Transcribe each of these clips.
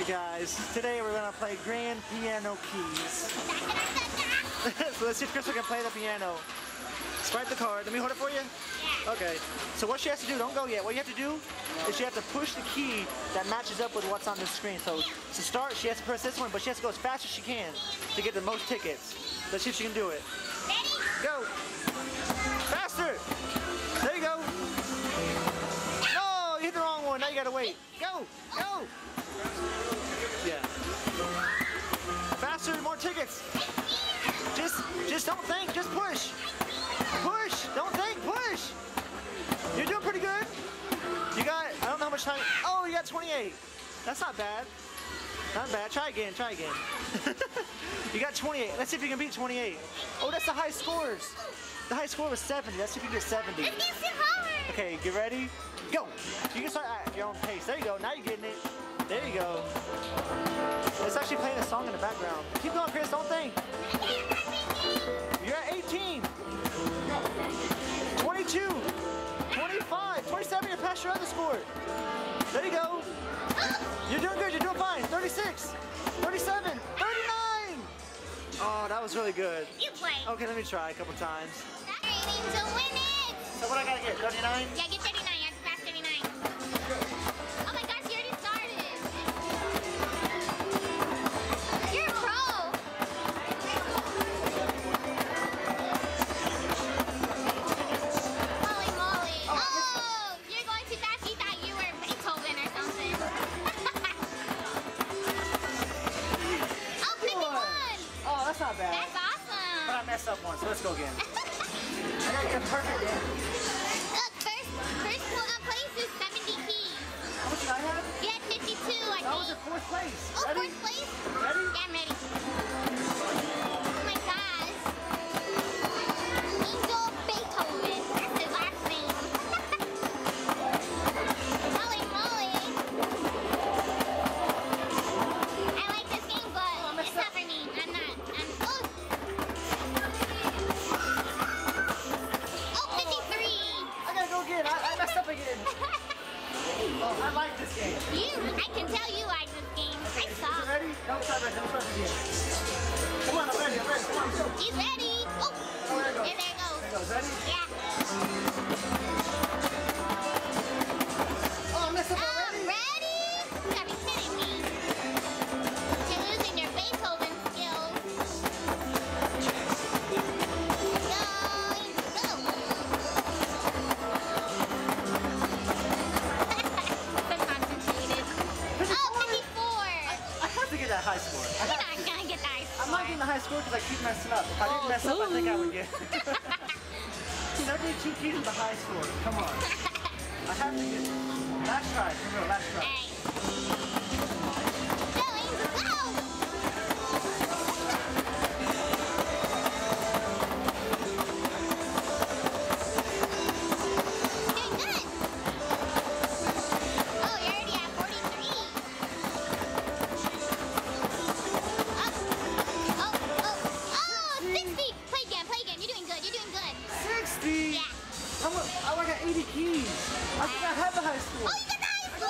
Hi guys, today we're going to play Grand Piano Keys. So let's see if Crystal can play the piano. Swipe the card. Let me hold it for you? Yeah. Okay. So what she has to do, don't go yet, what you have to do is you have to push the key that matches up with what's on the screen. So to start, she has to press this one, but she has to go as fast as she can to get the most tickets. Let's see if she can do it. Ready? Go. Faster. There you go. No, you hit the wrong one. Now you got to wait. Go. Go. Yeah. Faster, more tickets. Just don't think. Just push. Push. Don't think. Push. You're doing pretty good. You got, I don't know how much time. Oh, you got 28. That's not bad. Not bad. Try again. Try again. You got 28. Let's see if you can beat 28. Oh, that's the high scores. The high score was 70. Let's see if you can get 70. Let's get some hard. Okay, get ready. Go. You can start at your own pace. There you go. Now you're getting it. There you go. It's actually playing a song in the background. Keep going, Chris. Don't think. You're at 18. 22. 25. 27. You're past your other score. There you go. You're doing good. You're doing fine. 36. 37. 39. Oh, that was really good. You play. Okay, let me try a couple times. That means to win it. So what I gotta get? 39? Yeah, get 39. I have to pass 39. Oh my gosh, you already started. You're a pro. Holy moly. Oh, you're going too fast. You thought you were Beethoven or something. Oh, 51. Oh, that's not bad. That's awesome. But I messed up once, so let's go again. I got the perfect one. Look, first place is 70 keys. How much did I have? You had 52, I think. That was in fourth place. Oh, ready? Fourth place? Ready? Yeah, I'm ready. Oh my gosh. Angel Beethoven. That's his last name. Holy moly. I like this game, but it's not for me. I'm not. Oh, I like this game. I can tell you like this game. Okay, I saw. You ready? Don't stop it. Don't stop it again. Come on, I'm ready. I'm ready. Come on, go. He's ready. Oh, there it goes. There it goes. There it goes. Ready? Yeah. Oh, I messed up already. Ready? You gotta be kidding me. You're losing your Beethoven skills. High score. I'm not gonna get the high score. I'm not getting the high score because I keep messing up. If I didn't mess up, I think I would get 72 keys with the high score. Come on. I have to get it. Last try. Come on, last try. Go, Angel, go! I got 80 keys. I think I had the high score. Oh, you got the high score. I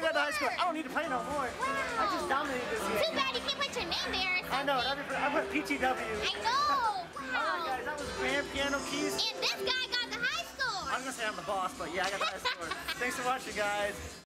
got the high score. I don't need to play no more. Wow. I just dominated this game. Too bad you can't put your name there or something. I know. I put PTW. I know. Wow. All right, guys. That was Grand Piano Keys. And this guy got the high score. I'm going to say I'm the boss, but yeah, I got the high score. Thanks for watching, guys.